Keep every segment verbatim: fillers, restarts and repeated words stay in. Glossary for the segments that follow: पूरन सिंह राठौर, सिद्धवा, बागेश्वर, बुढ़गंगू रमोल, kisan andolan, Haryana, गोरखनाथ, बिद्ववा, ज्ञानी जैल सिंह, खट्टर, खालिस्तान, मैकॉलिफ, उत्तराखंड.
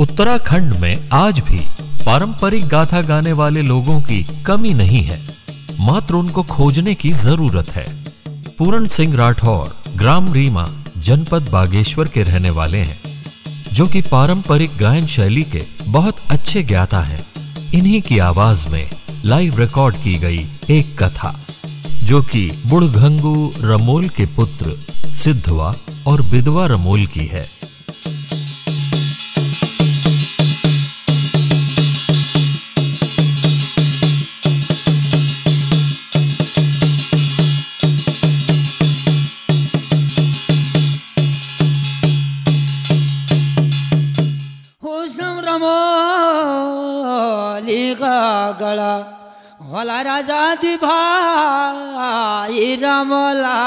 उत्तराखंड में आज भी पारंपरिक गाथा गाने वाले लोगों की कमी नहीं है, मात्र उनको खोजने की जरूरत है। पूरन सिंह राठौर ग्राम रीमा जनपद बागेश्वर के रहने वाले हैं, जो कि पारंपरिक गायन शैली के बहुत अच्छे ज्ञाता हैं। इन्हीं की आवाज में लाइव रिकॉर्ड की गई एक कथा, जो कि बुढ़गंगू रमोल के पुत्र सिद्धवा और विधवा रमोल की है। गला वाला राजा दी भाई रमोला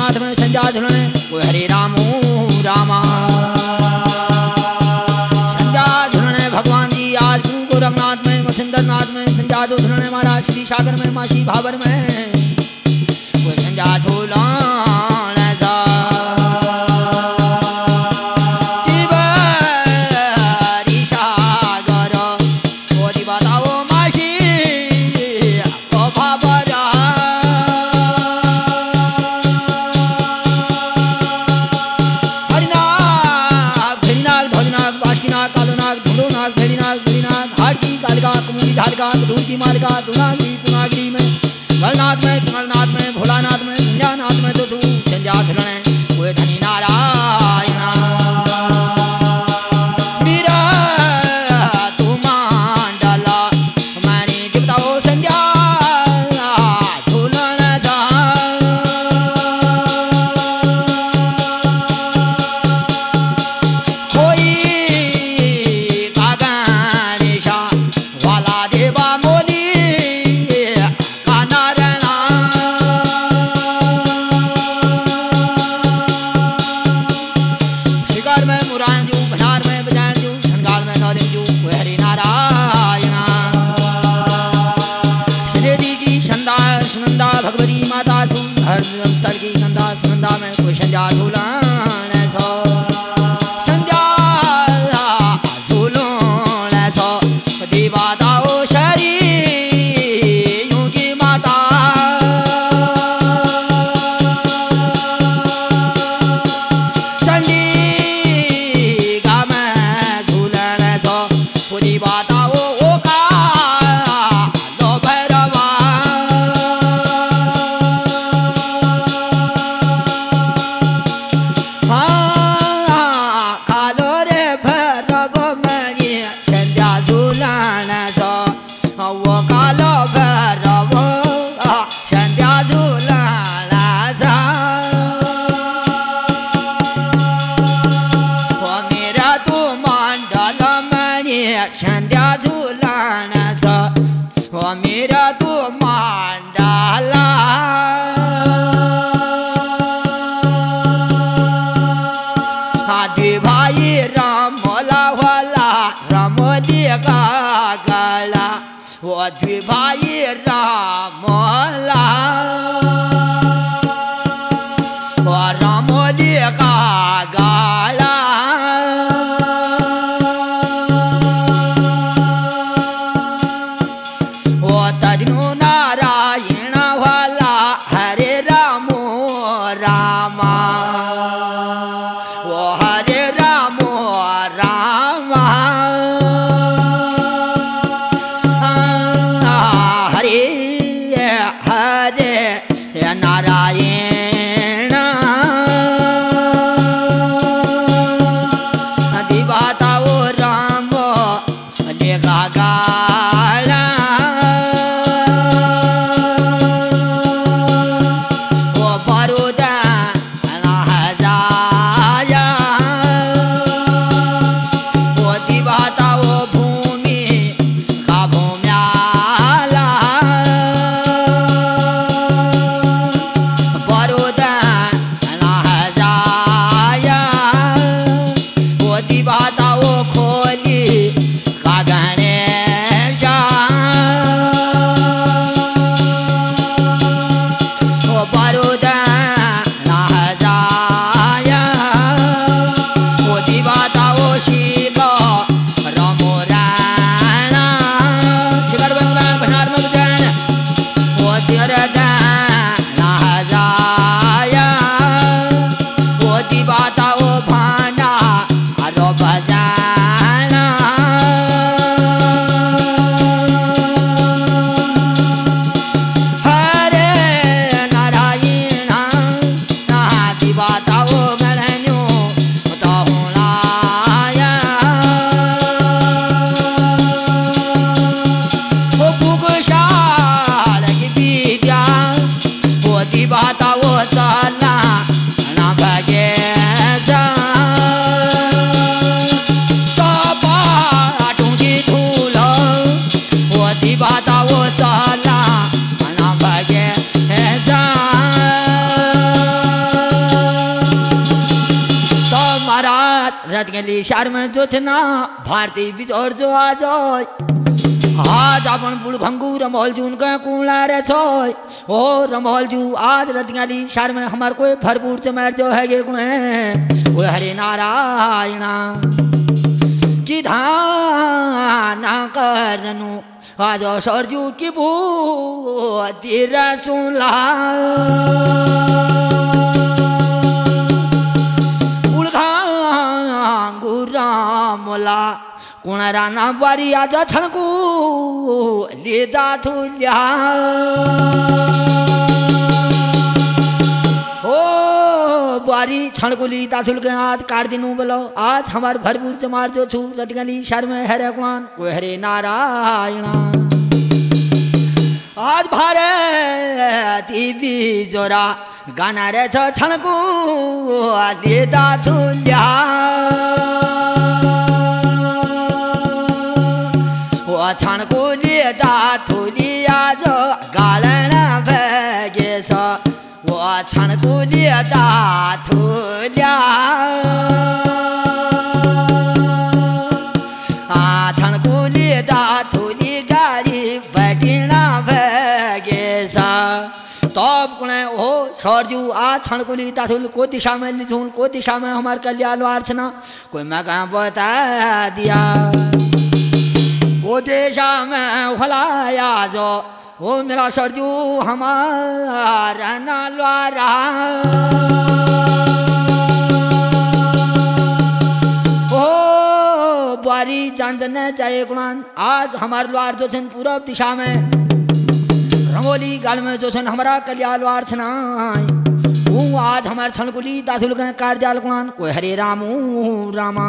नाथ में संजा झुलने वो हरे रामू रामा संजा झुलने भगवान जी आज गुरु गोरखनाथ में मसिंदर नाथ में संजा झुलने महाराज श्री सागर में मासी भावर में वो संजा झूला कोई ओंकार में मुरान जू, भंडार में बजान जू, धनगाल में नौले जू, हरि नारायण। श्रीदेवी की संदा सुनंदा भगवती माता तू, हर नमस्तर की संदा सुनंदा में कोई संजा भूला जोतना भारती बीच और जो आज आज अपन बुढ़गंगू रमोल जू उनका कूड़ा रे छोय ओ रमोल जू आज रतियाली शहर में हमार कोई भरपूर चमर जो है ये गुण है वो हरि नारायण की धाना करनु आज सरजू की भूति रसुला मोला कुणारा नाम बारी आज ठनकू लेदा थुल्या हो बारी ठनकू लीदा थुल के आज कार दिनू बोलो आज हमार भरपूर जमार जो छू रतगली शहर में हरे कुआन को हरे नारायण। आज भारत देवी जोरा गाना रे छनकू लेदा थुल्या छान को लेदा थुलिया जो गालना भगेश वो छान को लेदा थुलिया। सरजू आ क्षण को लीता थूल को दिशा में लिथूल को दिशा में हमारे कल्याण वार्सना कोई मैं कहाँ बता दिया को दिशा में फलाया जो वो मेरा सरजू हमारा नालवारा बारी चांदने चाहिए गुणान आज हमारे द्वार जो छन पूरब दिशा में रमोली गाल में जो छन हमारा कल्याण वार छनाय वो आज हमारे छन कुली दासुल के कार्याल गुणान कोई हरे रामू रामा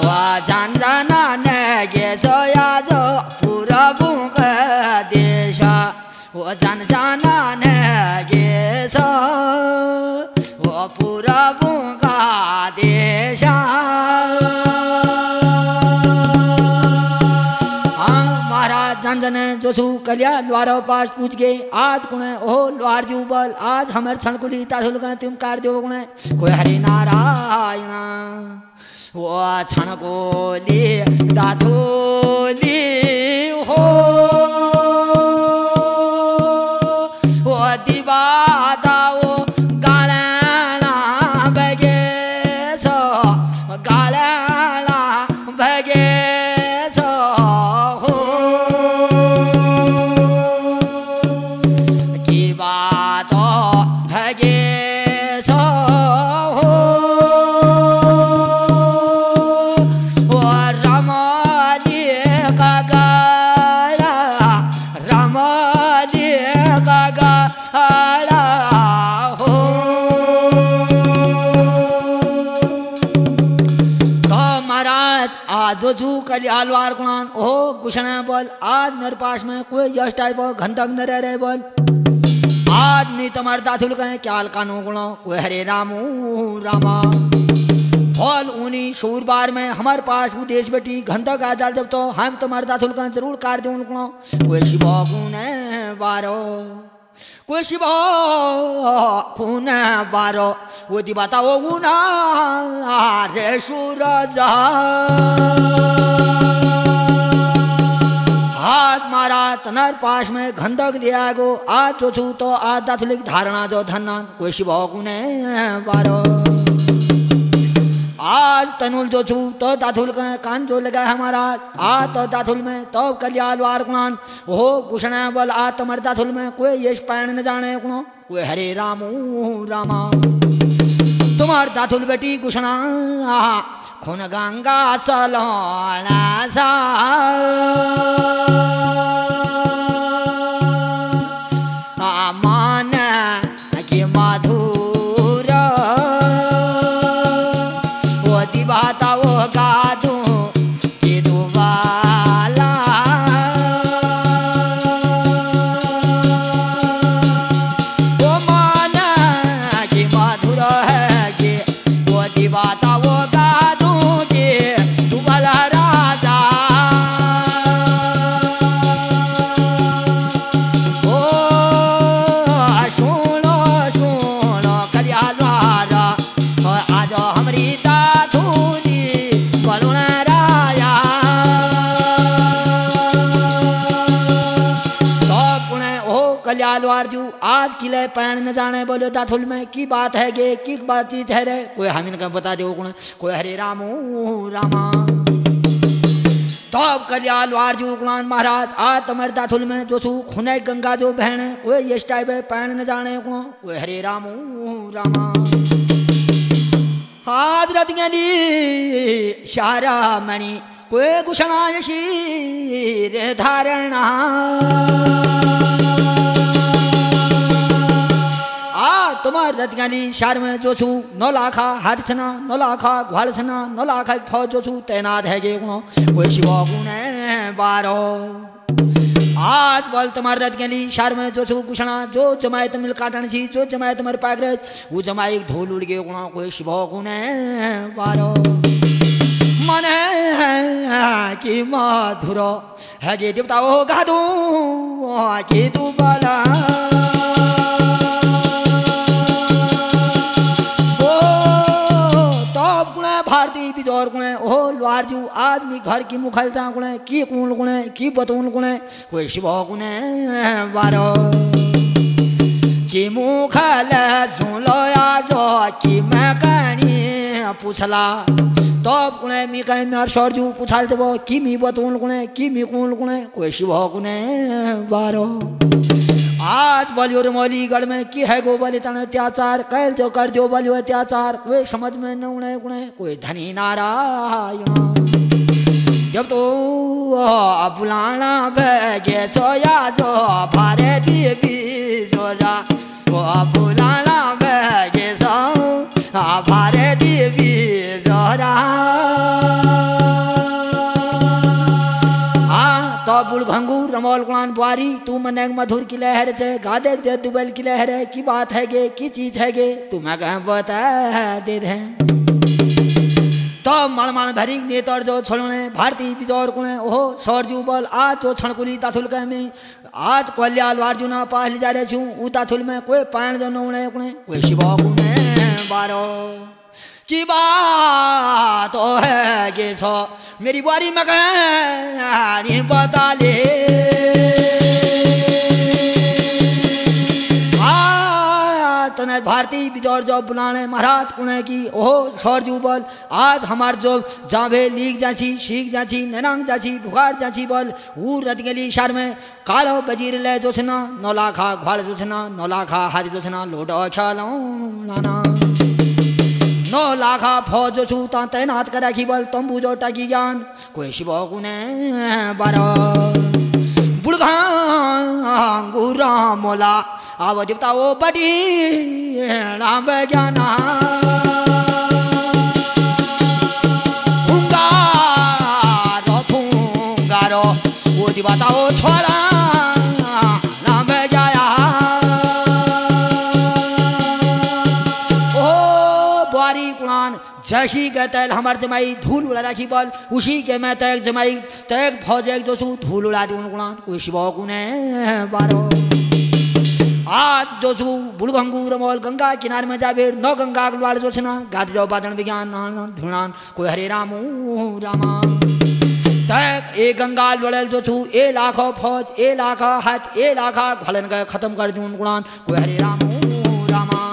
वो जान जाना नेगे सो वो पूरा बुंगा देशा हम महाराज जान जाने जो सु कलिया लुआरो पास पूछ गए आज कुने ओ लुआर जी उबल आज हमारे छन कुली तासुल का तुम कार दियो कुने कोई हरि नारायण वो छन कोली दातुली हो कल्यालवार कुणान ओ गुशना बोल आज मेरे पास में कोई यश टाइप हो घंटक न रह रहे बोल आज नहीं तुम्हारे दासुल कहें क्या कानून गुणों कोई हरे रामू रामा बोल उन्हीं शूर बार में हमारे पास वो देश बेटी घंटक आ जाल जब तो हम तुम्हारे दासुल कहें जरूर कार दे उनको कोई शिवा कुने बारो कोई शिवा कुने बारो वो दिवाता वो गुना रे सूरजा आज मारा तनर पास में घंटक लिया गो आज तो छू तो आज दातुलिक धारणा जो धन्ना कोई शिवा गुने बारो आज तनुल जो छू तो दातुल का कान जो लगा हमारा आज तो दातुल में तो कल्याण वार गुणान हो गुशना बल आज तमर दातुल में कोई यश पैन न जाने गुणों कोई हरे रामू रामा तुम्हार दातुल बेटी गुशना खून गंगा सलोना सा आमान के माधुर वो दिवाता वो गादू के दुबाला वो मान के माधुर है जू आज किले पैन न जाने बोलो दाथुल में की बात है गे की बात ही ठहरे कोई हम इनका बता दो कौन कोई हरे रामू रामा तो अब कल्याण वार जू गुणान महाराज आज तमर दाथुल में जो सू खुने गंगा जो बहन है कोई ये टाइप है पैन न जाने कौन कोई हरे रामू रामा आज रतियाली शारा मणि कोई गुशना शीर धारणा तुम्हारे रतियाली शहर में जो छू नौ लाखा हरसना नौ लाखा घालसना नौ लाखा एक फौज जो छू तैनात है गे गुणों कोई शिवा गुने बारो आज बोल तुम्हारे रतियाली शहर में जो छू कुशना जो जमाए तुम काटन सी जो जमाए तुम्हारे पागरेज वो जमाए एक धूल उड़ गए गुणों कोई शिवा गुने बारो मने की माधुरो है गे देवताओं का दू की तू बला Oh राठौर गुणे ओ लुआरजू आदमी घर की मुखलता गुणे की कूल गुणे की बतूल गुणे कोई शिव गुणे बारो की मुखल सुन लो आजो की मैं कहानी पूछला तब गुणे मी कह मार शौरजू पूछाल देव की मी बतूल गुणे की मी कूल गुणे कोई शिव गुणे बारो आज बोलियो रमोलीगढ़ में की है गो बलि तन अत्याचार कैल जो कर दो बलियो अत्याचार वे समझ में न उणे गुणे कोई धनी नारायण जब तो बुलाना भैगे सोया जो भारे देवी जोरा वो बुलाना भैगे सो भारे देवी जोरा बुढ़गंगू रमोल गुणान बुआरी तू मने मधुर की लहर से गादे दे दुबल की लहर है की बात है गे की चीज है गे तुम्हें कह बता दे दे तो मणमाण भरी नेतर जो छोड़ने भारती बिजौर गुणे ओहो सौरजू बल आज जो छणकुली ताथुल कह में आज कल्याल वार्जुना पास ले जा रहे छू ऊ ताथुल में कोई पायण जो न उणे गुणे कोई शिवा गुणे बारो की बात तो है ये सो मेरी बुआरी मगनी बता ले तने भारती बिजौर जो बुलाने महाराज पुणे की ओहो सौरजू बोल आज हमार जो जावे लीक जाछी शीख जाछी नैनांग जाछी भुखार जाछी बोल ऊ रत गली शर में कालो बजीर ले जोछना नौलाखा घाड़ जोछना नौलाखा हाथ जोछना लोडो छालो नाना नौ लाखा फौज छूता तैनात करा की बल तंबू जो टाकी ज्ञान कोई शिव गुणे बारो बुढ़गंगू रमोला आव जबता वो बटी राम ज्ञाना हुंगारो थूंगारो वो दिवाता वो छोड़ा जैसी के तैल हमार जमाई धूल उड़ा राखी बल उसी के मैं तैक जमाई तैक फौज एक जोशू धूल उड़ा दून गुणान कोई शिव गुणे बारो आज जोशू बुढ़गंगू रमोल गंगा किनारे में जाबेर नौ गंगा गुलवाड़ जोशना गाद जाओ बादन विज्ञान नान ढूंढान कोई हरे रामू रामा तैक ए गंगा लड़ल जोशू ए लाखों फौज ए लाखा हाथ ए लाखा घलन गए खत्म कर दून गुणान कोई हरे रामू रामा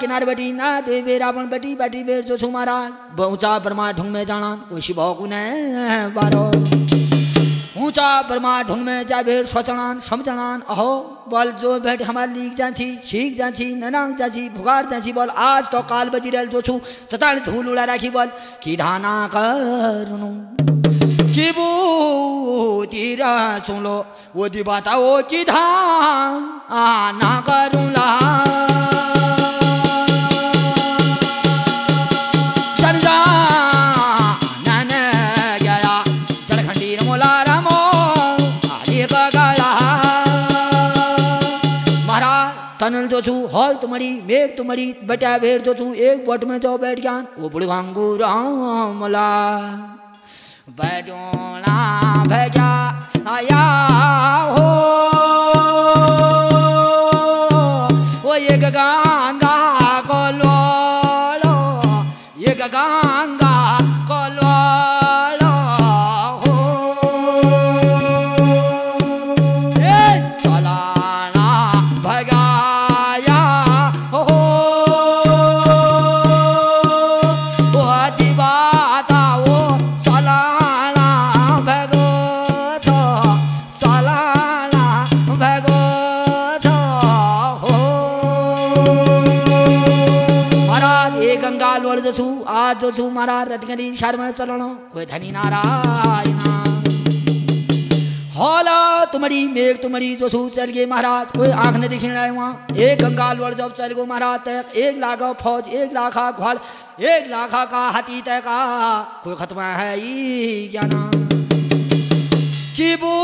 किनारे बैठी ना देवे रावण बैठी बैठी बेर जो छू मारा ऊंचा ब्रह्मा ढूंग में जाना कोई शिव गुणे बारो ऊंचा ब्रह्मा ढूंग में जा बेर सोचनान समझनान अहो बोल जो बैठ हमार लीक जाछी शीख जाछी ननांग जाछी भुगार जाछी बोल आज तो काल बजी रेल जो छू तथा धूल उड़ा राखी बोल की धाना करूं की बूती सुन लो वो दी बताओ की धाना करूँला तनल जो छू हॉल तुम्हारी मेघ तुम्हारी बेटा भेड़ जो छू एक बोट में जाओ बैठ ज्ञान वो बुढ़गंगू रमोला बैठोला भैया आया हो वो ये गंगा को लो लो ये गंगा को लो लो हो चलाना भैया जोशू आज जोशू मारा रतगली शर्म चलनो कोई धनी नारायण होला तुम्हारी मेघ तुम्हारी जोशू चल गए महाराज कोई आंख ने दिखी ना वहाँ एक गंगाल वर्ड जब चल गो महाराज तक एक लाखा फौज एक लाखा घोड़ एक लाखा का हाथी तय का कोई खत्म है ई ज्ञाना की बो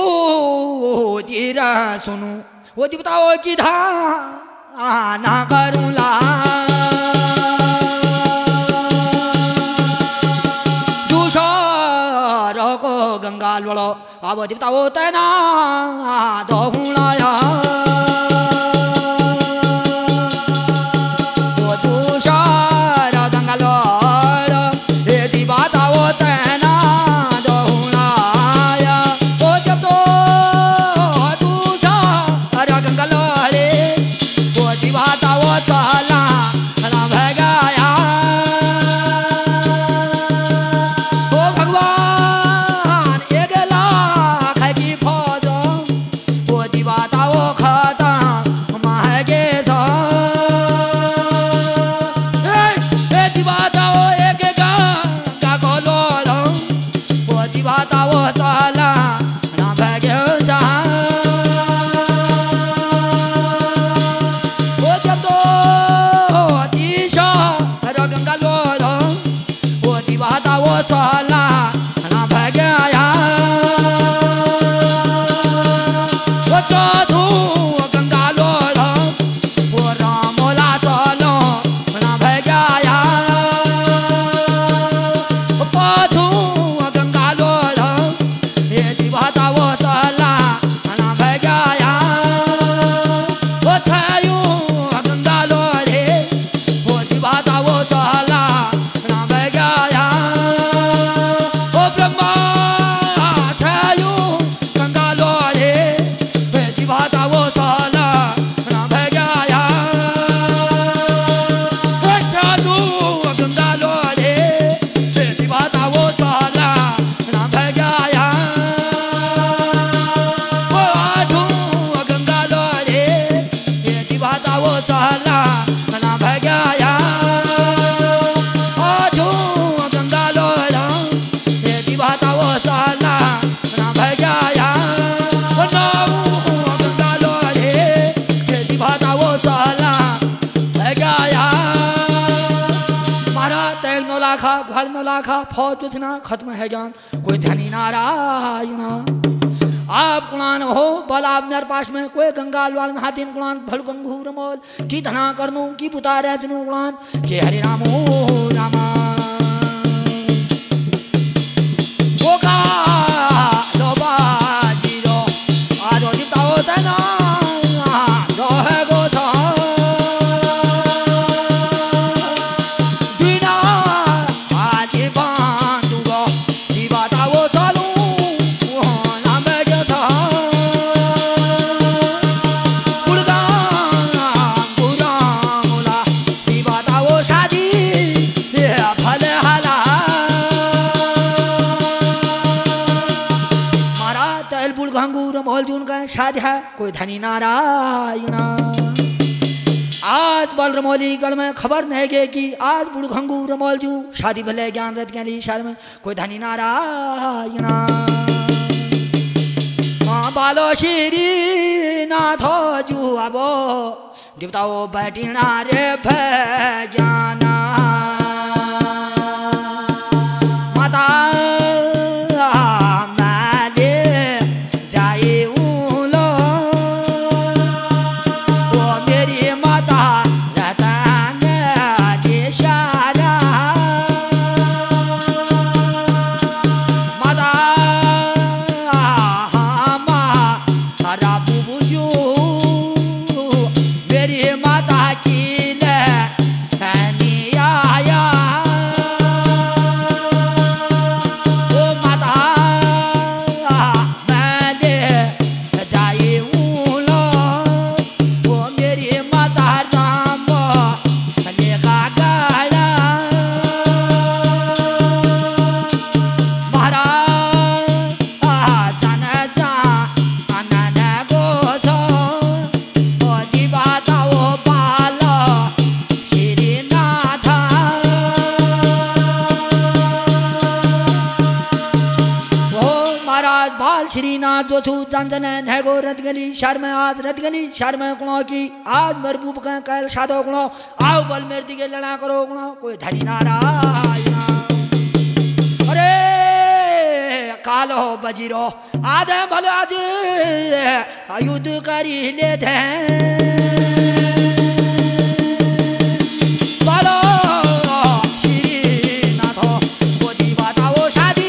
तेरा सुनू वो जी बताओ कि धा ना करूँला को गंगाल बड़ो आबो देवता वो तना दोहुलाया वो तुषारा गंगालो हे देवता वो तना दोहुलाया वो जब तो तुषारा गंगालो रे वो देवता वो ताला फौज उठना खत्म है जान कोई धनी नारायण आप कुणान हो बल आप मेरे पास में कोई गंगाल वालन हाथीन कुणान भल गंगू रमोल की धना करनू की पुता रहनू कुणान के हरि रामो रामा गोगा लोबा जीरो आज जीता होता है ना कोई धनी नारायण आज बल रमोली गढ़ में खबर नहीं गई कि आज बुढ़गंगू रमोल जू शादी भले ज्ञान रथ के लिए शहर में कोई धनी नारायण माँ बालो श्री नाथ जू आबो देवताओ बैठना रे भजाना माता शहर में आज रत गली शहर में कुणो की आज मरबूब का कैल शादो कुणो आओ बल मेर दिखे लड़ा करो कुणो कोई धरी नारायण अरे काल हो बजीरो आधे भले आज आयुध करी ले थे बालो श्री नाथ वो दीवाता वो शादी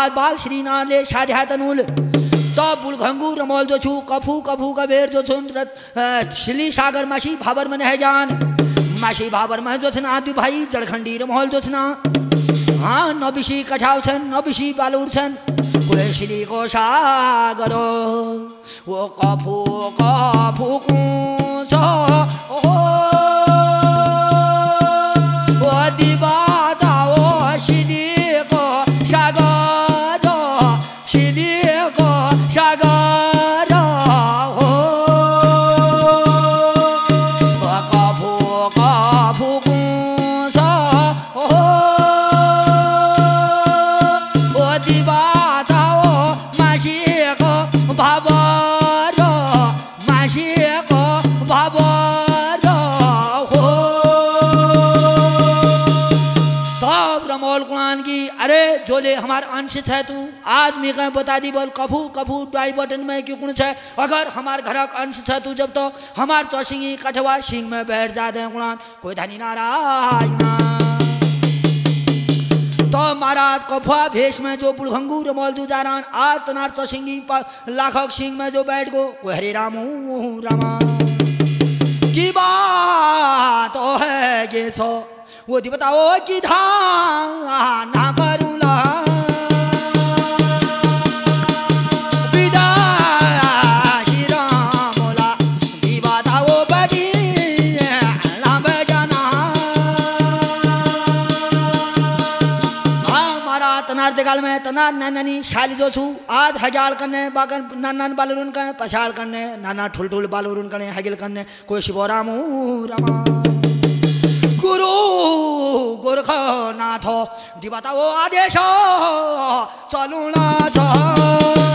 आज बाल श्री नाले शाध्या तनुल तो बुढ़गंगू रमोल जो छू कफू कफू का बेर जो छुन श्री सागर मसी भाबर मन है जान मसी भाबर मह जो सुना दु भाई जड़खंडी रमोल जो सुना हाँ नबिशी कठाव सन नबिशी बालूर सन कुले श्री को सागरो वो कफू कफू कुंसो वो दिवाता वो श्री को सागरो श्री को सागरो वो कफू कफू कुंसो जोले हमार अंशित है तू आज मैं कह बता दी बोल कभू कभू डाई बटन में क्यों कुछ है अगर हमार घर का अंशित है तू जब तो हमार चौसिंगी कठवा सिंह में बैठ जाते हैं कुणान कोई धनी नारायण तो महाराज कफुआ भेष में जो बुढ़गंगू रमोल तू जारान आज तनार चौसिंगी लाखों सिंह में जो बैठ गो को हरे रामू रामा की बात ओ है ये सो वो दी बताओ कि धा ना करूला तनार में तनार नानी शाली जो छू आज हजार करने बागन नान बालूरुन करें पछाड़ करने नाना ठुल ठुल बालूरुन करें हगिल करने कोई शिवरामू रामा गुरु गोरखनाथ दिवाता वो आदेश चलूना चाह